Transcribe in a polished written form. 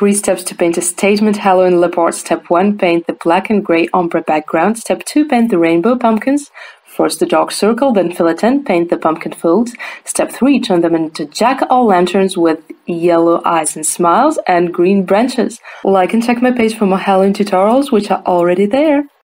3 steps to paint a statement halo in Leopard. Step 1, paint the black and grey ombre background. Step 2, paint the rainbow pumpkins. First the dark circle, then fill it in, paint the pumpkin folds. Step 3, turn them into jack-o'-lanterns with yellow eyes and smiles and green branches. Like and check my page for more Halloween tutorials, which are already there.